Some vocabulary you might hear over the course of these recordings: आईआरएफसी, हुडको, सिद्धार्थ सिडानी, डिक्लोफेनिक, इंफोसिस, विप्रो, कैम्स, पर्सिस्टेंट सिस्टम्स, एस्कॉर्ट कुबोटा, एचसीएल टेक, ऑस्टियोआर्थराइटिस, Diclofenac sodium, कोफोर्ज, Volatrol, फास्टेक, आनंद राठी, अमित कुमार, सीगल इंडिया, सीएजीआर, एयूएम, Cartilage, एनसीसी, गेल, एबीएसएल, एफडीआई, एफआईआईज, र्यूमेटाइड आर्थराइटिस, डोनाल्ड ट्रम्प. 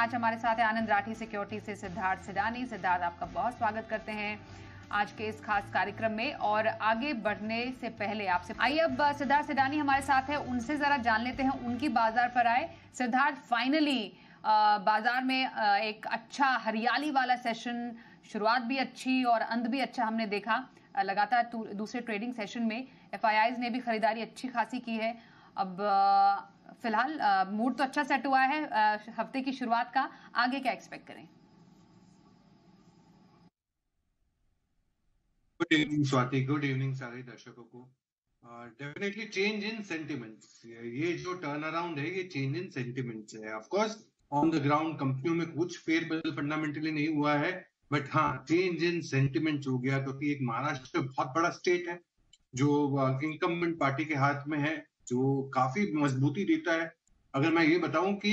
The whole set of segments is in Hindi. आज हमारे साथ है आनंद राठी सिक्योरिटी से सिद्धार्थ सिडानी। सिद्धार्थ, आपका बहुत स्वागत करते हैं आज के इस खास कार्यक्रम में। और आगे बढ़ने से पहले आपसे आइए, अब सिद्धार्थ सिडानी हमारे साथ है, उनसे जरा जान लेते हैं उनकी बाजार पर आए। सिद्धार्थ, फाइनली बाजार में एक अच्छा हरियाली वाला सेशन, शुरुआत भी अच्छी और अंत भी अच्छा हमने देखा। लगातार दूसरे ट्रेडिंग सेशन में एफआईआईज ने भी खरीदारी अच्छी खासी की है। अब फिलहाल मूड तो अच्छा सेट हुआ है हफ्ते की शुरुआत का, आगे क्या एक्सपेक्ट करें? Good evening Swati, good evening सारे दर्शकों को। डेफिनेटली चेंज इन सेंटिमेंट्स, ये जो टर्न अराउंड है ये चेंज इन सेंटिमेंट्स है। ऑफकोर्स ऑन द ग्राउंड कंपनियों में कुछ फेर बदल फंडामेंटली नहीं हुआ है, बट हाँ चेंज इन सेंटिमेंट्स हो गया, क्योंकि एक महाराष्ट्र बहुत बड़ा स्टेट है जो इनकम्बेंट पार्टी के हाथ में है, जो काफी मजबूती देता है। अगर मैं ये बताऊं कि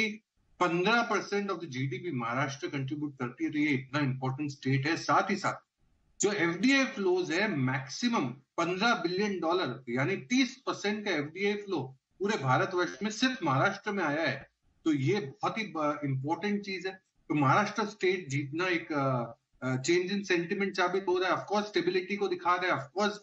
15% of the GDP Maharashtra contribute करती है, तो ये इतना इंपॉर्टेंट स्टेट है। साथ ही साथ जो एफडीआई फ्लोज है मैक्सिमम $15 बिलियन यानी 30% का एफडीआई फ्लो पूरे भारतवर्ष में सिर्फ महाराष्ट्र में आया है, तो ये बहुत ही इंपॉर्टेंट चीज है। तो महाराष्ट्र स्टेट जीतना एक चेंज इन सेंटिमेंट साबित हो रहा है, ऑफकोर्स स्टेबिलिटी को दिखा रहा है, ऑफकोर्स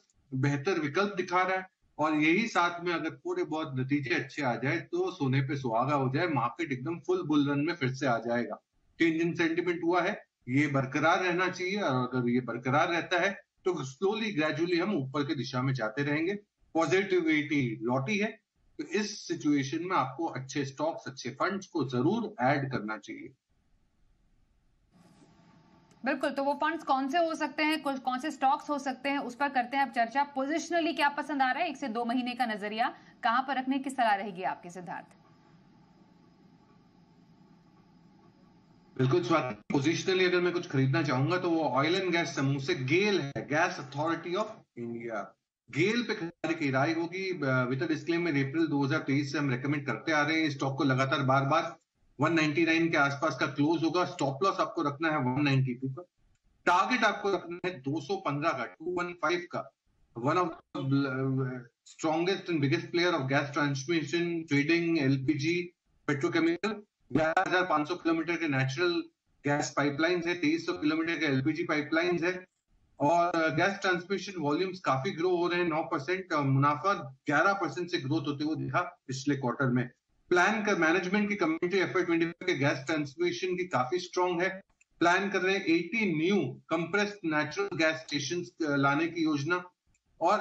बेहतर विकल्प दिखा रहा है। और यही साथ में अगर थोड़े बहुत नतीजे अच्छे आ जाए तो सोने पे सुहागा हो जाए, मार्केट एकदम फुल बुल रन में फिर से आ जाएगा। चेंज इन सेंटिमेंट हुआ है, ये बरकरार रहना चाहिए, और अगर ये बरकरार रहता है तो स्लोली ग्रेजुअली हम ऊपर की दिशा में जाते रहेंगे। पॉजिटिविटी लौटी है, तो इस सिचुएशन में आपको अच्छे स्टॉक्स, अच्छे फंड्स को जरूर ऐड करना चाहिए। बिल्कुल, तो वो फंड्स कौन से हो सकते हैं, कौन से स्टॉक्स हो सकते हैं, उस पर करते हैं अब चर्चा। पोजिशनली क्या पसंद आ रहा है, 1 से 2 महीने का नजरिया कहां पर रखने की सलाह रहेगी आपके सिद्धार्थ? बिल्कुल स्वाति, पोजिशनली अगर मैं कुछ खरीदना चाहूंगा तो वो ऑयल एंड गैस समूह से गेल है, gas authority of India. गेल पे खरीदारी की राय होगी विद अ डिस्क्लेमर। अप्रैल 2023 से हम रेकमेंड करते आ रहे हैं स्टॉक को लगातार, बार बार 199 के आसपास का क्लोज होगा। स्टॉप लॉस आपको रखना है 192 का, टारगेट आपको रखना है 215 का, 215 का। One of strongest and biggest player of gas transmission, trading, LPG, petrochemical. 11,500 kilometre के नेचुरल गैस पाइपलाइंस है, 2300 किलोमीटर के एलपीजी पाइपलाइंस है, और गैस ट्रांसमिशन वॉल्यूम्स काफी ग्रो हो रहे हैं, 9%। मुनाफा 11% से ग्रोथ होते हुए दिखा पिछले क्वार्टर में। प्लान का मैनेजमेंट की कम्युनिटी FY25 के गैस ट्रांसमिशन की काफी स्ट्रांग है। प्लान कर रहे हैं 80 new compressed natural gas stations लाने की योजना, और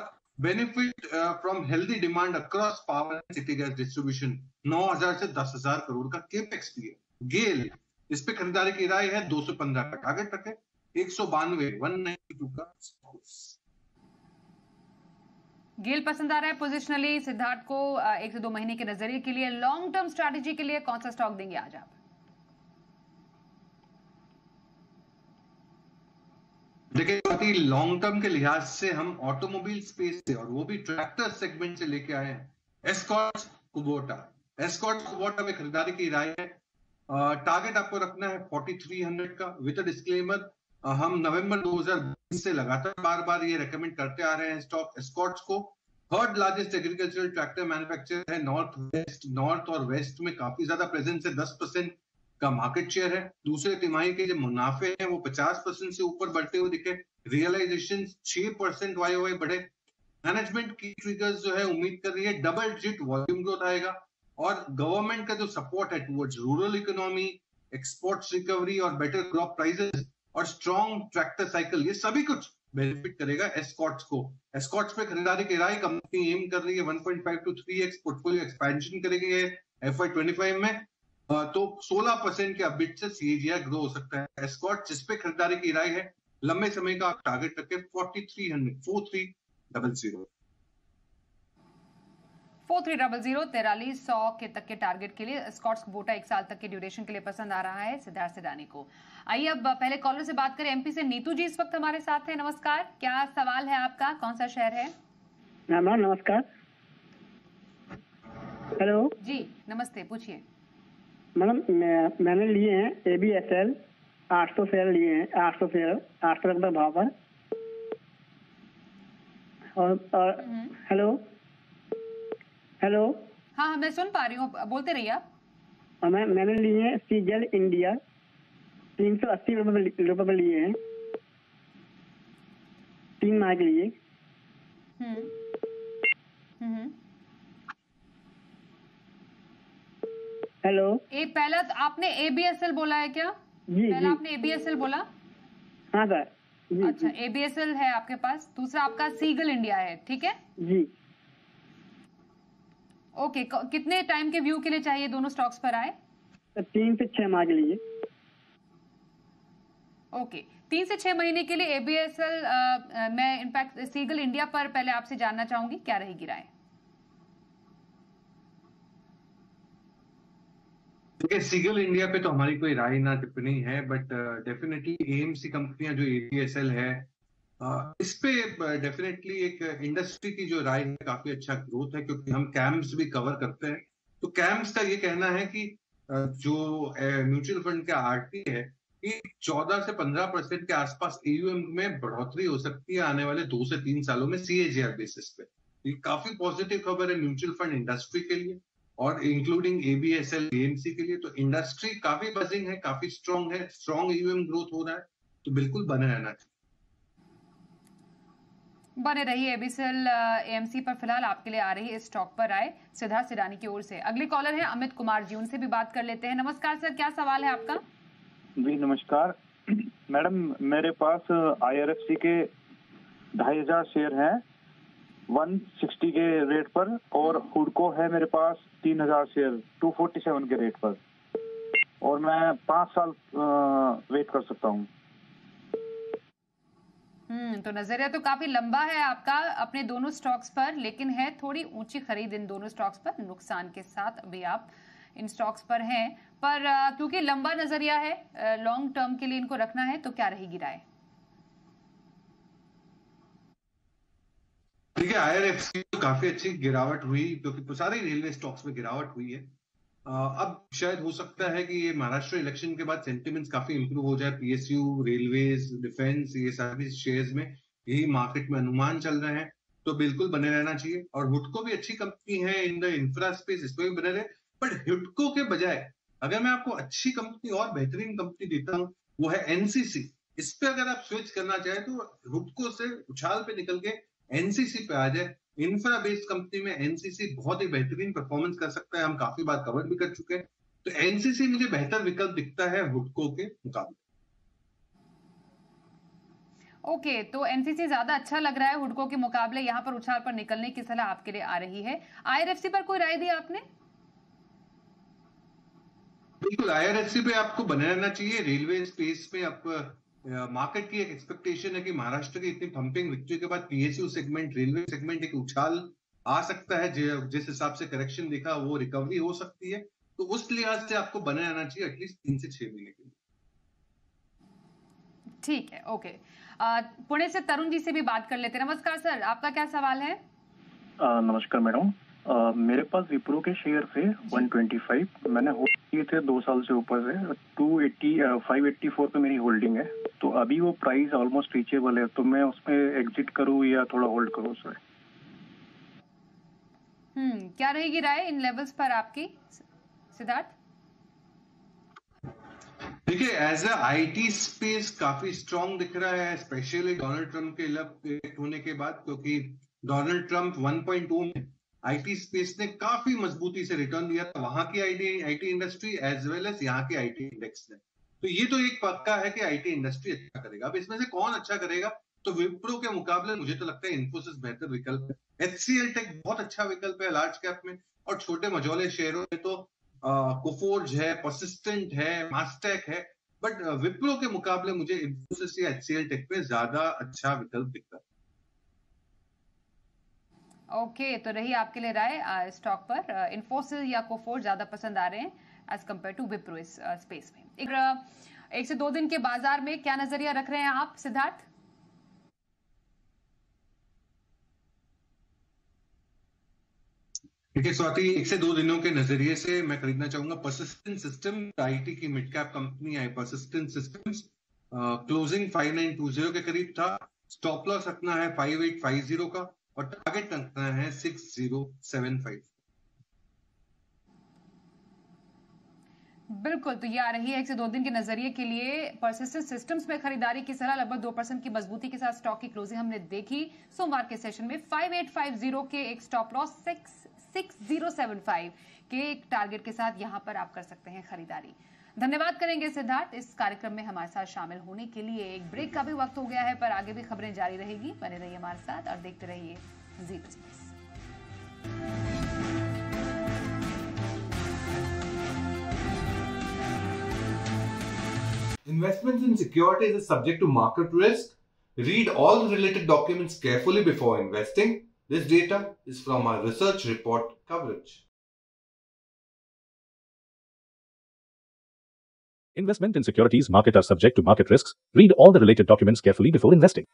benefit from healthy demand across power and city gas distribution. 9,000 से 10,000 करोड़ का केपेक्स भी है। गेल, इस पे खरीदारी की राय है 215 का, टारगेट रखें 192 का। गेल पसंद आ रहा है पोजिशनली सिद्धार्थ को 1 से 2 महीने के नजरिए के लिए। लॉन्ग टर्म स्ट्रैटेजी के लिए कौन सा स्टॉक देंगे आज आप? देखिए, लॉन्ग टर्म के लिहाज से हम ऑटोमोबाइल स्पेस से, और वो भी ट्रैक्टर सेगमेंट से लेके आए हैं एस्कॉर्ट कुबोटा। एस्कॉर्ट कुबोटा में खरीदारी की राय है, टारगेट आपको रखना है 4300 का, विद अ डिस्क्लेमर। हम नवंबर 2020 से लगातार बार बार ये रेकमेंड करते आ रहे हैं स्टॉक एस्कॉर्ट्स को। 3rd largest agricultural tractor manufacturer है, नॉर्थ और वेस्ट में काफी ज्यादा प्रेजेंस है, 10% का मार्केट शेयर है। दूसरे तिमाही के जो मुनाफे हैं वो 50% से ऊपर बढ़ते हुए दिखे। रियलाइजेशन 6% YoY बढ़े। मैनेजमेंट की ट्रिगर्स जो है उम्मीद कर रही है डबल-डिजिट वॉल्यूम ग्रोथ आएगा, और गवर्नमेंट का जो सपोर्ट है towards rural economy, exports recovery और बेटर क्रॉप प्राइसेस और स्ट्रॉन्ग ट्रैक्टर साइकिल, ये सभी कुछ बेनिफिट करेगा एस्कॉर्ट्स को। एस्कॉर्ट्स पे खरीदारी की राय कंपनी एम कर रही है 1.5 to 3x पोर्टफोलियो एक्सपेंशन करेगी FY25 में, तो 16% के अपबिट से CAGR ग्रो हो सकता है एस्कॉर्ट्स, जिसपे खरीदारी की राय है। लंबे समय का आप टारगेट रखें 4300 4300 के तक के टारगेट के लिए। एस्कॉर्ट्स कुबोटा 1 साल तक के ड्यूरेशन के लिए पसंद आ रहा है सिद्धार्थ सिडानी को। आइए अब पहले कॉलर से बात करें। एमपी से नीतू जी इस वक्त हमारे साथ हैं। नमस्कार, क्या सवाल है आपका, कौन सा शहर है? नमस्कार। हेलो जी, नमस्ते, पूछिए। मैडम, मैंने लिए हैं एबीएसएल 800 शेयर लिए हैं, 800 शेयर 800 रुपये भाव पर। और हेलो, हाँ मैं सुन पा रही हूँ, बोलते रहिए आप। हमें मैंने लिए सीगल इंडिया 380 रुपये में लिए हैं 3 माह के लिए। हेलो पहला तो आपने एबीएसएल बोला है क्या? जी, पहला आपने एबीएसएल बोला? हाँ सर। अच्छा एबीएसएल है आपके पास, दूसरा आपका सीगल इंडिया है, ठीक है जी। ओके कितने टाइम के व्यू के लिए चाहिए दोनों स्टॉक्स पर आए? 3 से 6 माह के लिए। ओके 3 से 6 महीने के लिए एबीएसएल मैं इनफैक्ट सीगल इंडिया पर पहले आपसे जानना चाहूंगी क्या रहेगी राय? देखिए सीगल इंडिया पे तो हमारी कोई राय ना टिप्पणी है, बट डेफिनेटली एएमसी कंपनियां जो एबीएसएल है इस पे डेफिनेटली एक इंडस्ट्री की जो राय है काफी अच्छा ग्रोथ है, क्योंकि हम कैम्स भी कवर करते हैं। तो कैम्स का ये कहना है कि जो म्यूचुअल फंड का आरटी है 14 से 15% के आसपास एयूएम में बढ़ोतरी हो सकती है आने वाले 2 से 3 सालों में सीएजीआर बेसिस पे। ये काफी पॉजिटिव खबर है म्यूचुअल फंड इंडस्ट्री के लिए और इंक्लूडिंग एबीएसएल एएमसी के लिए। तो इंडस्ट्री काफी बजिंग है, काफी स्ट्रॉन्ग है, स्ट्रॉन्ग एयूएम ग्रोथ हो रहा है, तो बिल्कुल बने रहना चाहिए। बने रहिए एबीएसएल एएमसी पर फिलहाल आपके लिए आ रही है स्टॉक पर आए सिद्धार्थ सिडानी की ओर से। अगले कॉलर है अमित कुमार जी, उनसे भी बात कर लेते हैं। नमस्कार सर, क्या सवाल है आपका? जी नमस्कार मैडम, मेरे पास आईआरएफसी के 2500 शेयर हैं 160 के रेट पर, और हुडको है मेरे पास 3000 शेयर 247 के रेट पर, और मैं 5 साल वेट कर सकता हूँ। तो नजरिया तो काफी लंबा है आपका अपने दोनों स्टॉक्स पर, लेकिन है थोड़ी ऊंची खरीद इन दोनों स्टॉक्स पर, नुकसान के साथ अभी आप इन स्टॉक्स पर हैं, पर क्योंकि लंबा नजरिया है लॉन्ग टर्म के लिए इनको रखना है, तो क्या रहेगी राय? देखिए आईआरएफसी तो काफी अच्छी गिरावट हुई क्योंकि तो सारे रेलवे स्टॉक्स में गिरावट हुई है। अब शायद हो सकता है कि ये महाराष्ट्र इलेक्शन के बाद सेंटिमेंट्स काफी इंप्रूव हो जाए, पीएसयू रेलवेज डिफेंस ये सारे शेयर्स में यही मार्केट में अनुमान चल रहे हैं, तो बिल्कुल बने रहना चाहिए। और हुडको भी अच्छी कंपनी है इन द इंफ्रा स्पेस, इसमें भी बने रहे। बट हुडको के बजाय अगर मैं आपको अच्छी कंपनी और बेहतरीन कंपनी देता हूँ वो है एनसीसी। इस पे अगर आप स्विच करना चाहे तो हुडको से उछाल पे निकल के एनसीसी पे आ जाए। इंफ्रा बेस्ड कंपनी में एनसीसी बहुत ही बेहतरीन परफॉर्मेंस कर सकता है, हम काफी बार कवर भी कर चुके हैं। तो एनसीसी मुझे बेहतर विकल्प दिखता है हुडको के मुकाबले। ओके तो एनसीसी ज्यादा अच्छा लग रहा है हुडको के मुकाबले, यहाँ पर उछाल पर निकलने की सलाह आपके लिए आ रही है। आईआरएफसी पर कोई राय दी आपने? बिल्कुल आईआरएफसी पे आपको बने रहना चाहिए। रेलवे स्पेस में आप मार्केट की एक एक्सपेक्टेशन है कि महाराष्ट्र की इतनी पंपिंग विक्ट्री के बाद पीएसयू सेगमेंट रेलवे सेगमेंट एक उछाल आ सकता है, जिस हिसाब से करेक्शन देखा वो रिकवरी हो सकती है, तो उस लिहाज से आपको बने रहना चाहिए एटलीस्ट 3 से 6 महीने के लिए। ठीक है ओके, पुणे से तरुण जी से भी बात कर लेते हैं। नमस्कार सर, आपका क्या सवाल है? नमस्कार मैडम, मेरे पास विप्रो के शेयर थे 125, मैंने होल्ड किए थे 2 साल से ऊपर से, 584 पे मेरी होल्डिंग है। तो अभी वो प्राइस ऑलमोस्ट रीचेबल है, तो मैं उसमें एग्जिट करूं या थोड़ा होल्ड करूं सर? क्या रहेगी राय इन लेवल्स पर आपकी सिद्धार्थ? देखिए एज अ आईटी स्पेस काफी स्ट्रॉन्ग दिख रहा है, स्पेशली डोनाल्ड ट्रम्प के इलेक्ट होने के बाद, क्योंकि डोनाल्ड ट्रम्प 1.2 में आईटी स्पेस ने काफी मजबूती से रिटर्न दिया था, वहां की IT industry as well as यहाँ के आईटी इंडेक्स ने। तो ये तो एक पक्का है कि आईटी इंडस्ट्री अच्छा करेगा। अब इसमें से कौन अच्छा करेगा? तो विप्रो के मुकाबले मुझे तो लगता है इंफोसिस बेहतर विकल्प है, एचसीएल टेक बहुत अच्छा विकल्प है लार्ज कैप में, और छोटे मझोले शेयरों में तो कोफोर्ज है, पर्सिस्टेंट है, फास्टेक है। बट विप्रो के मुकाबले मुझे इंफोसिस या एचसीएल टेक पे ज्यादा अच्छा विकल्प दिखता है। ओके तो रही आपके लिए राय स्टॉक पर इंफोसिस या कोफोर्ज ज्यादा पसंद आ रहे हैं एज कम्पेयर टू विप्रो इस स्पेस में। एक से दो दिन के बाजार में क्या नजरिया रख रहे हैं आप सिद्धार्थ? ठीक है स्वाति, 1 से 2 दिनों के नजरिए से मैं खरीदना चाहूंगा पर्सिस्टेंट सिस्टम्स, आईटी की मिड कैप कंपनी है पर्सिस्टेंट सिस्टम्स। क्लोजिंग 5920 के करीब था, स्टॉप लॉस रखना है 5850 का और टारगेट रखना है 6075। बिल्कुल। तो ये आ रही है 1 से 2 दिन के नजरिए के लिए पर्सिस्टेंट सिस्टम्स में खरीदारी की सलाह। लगभग 2% की मजबूती के साथ स्टॉक की क्लोजिंग हमने देखी सोमवार के सेशन में। 5850 के एक स्टॉप लॉस, 66075 के एक टारगेट के साथ यहां पर आप कर सकते हैं खरीदारी। धन्यवाद करेंगे सिद्धार्थ इस कार्यक्रम में हमारे साथ शामिल होने के लिए। एक ब्रेक का भी वक्त हो गया है, पर आगे भी खबरें जारी रहेगी। बने रहिए हमारे साथ और देखते रहिए जी business. Investments in securities is subject to market risk. Read all the related documents carefully before investing. This data is from our research report coverage. Investment in securities market are subject to market risks. Read all the related documents carefully before investing.